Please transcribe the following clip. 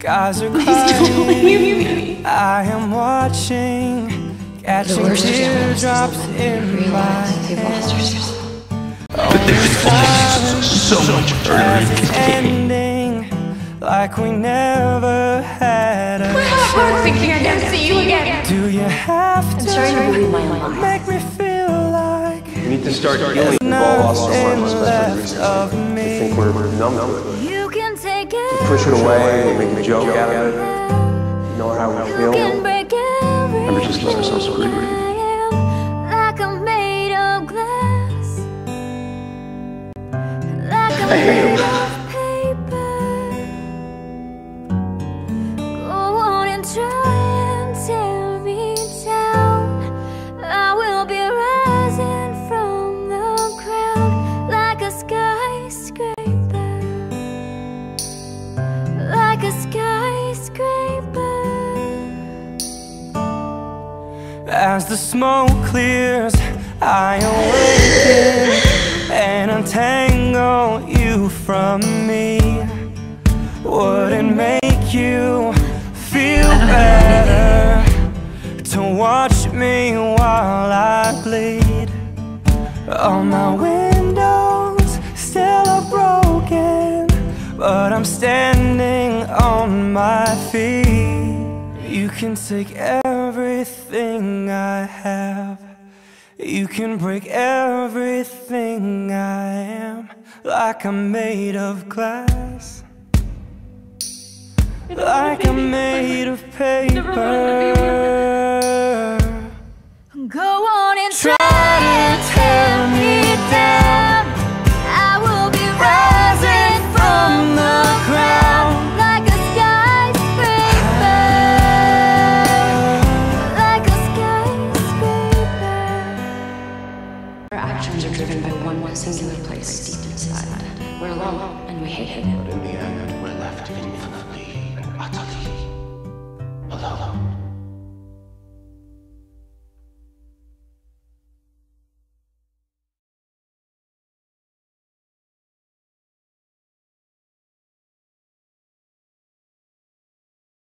Skies are crying. I am watching, catching teardrops in my eyes. But there's so much ending, like we never had a chance. Do you have to make me feel like we need to start healing? We've all lost our minds by reason. We think we're numb to it. Push it away, make a joke out of it, know how we feel, and we just let ourselves agree with it. I hate you. Go on and try and tear me down. I will be rising from the ground like a skyscraper. Like a skyscraper. As the smoke clears, I awaken and untangle you from me. Would it make you feel better to watch me while I bleed? All my windows still are broken, but I'm standing on my feet. You can take everything I have, you can break everything I am. Like I'm made of glass, like I'm made of paper. Go on and try and tear me down. I will be rising from the ground. Singular place deep inside. We're alone, and we hate it. But in the end, we're left in infinite.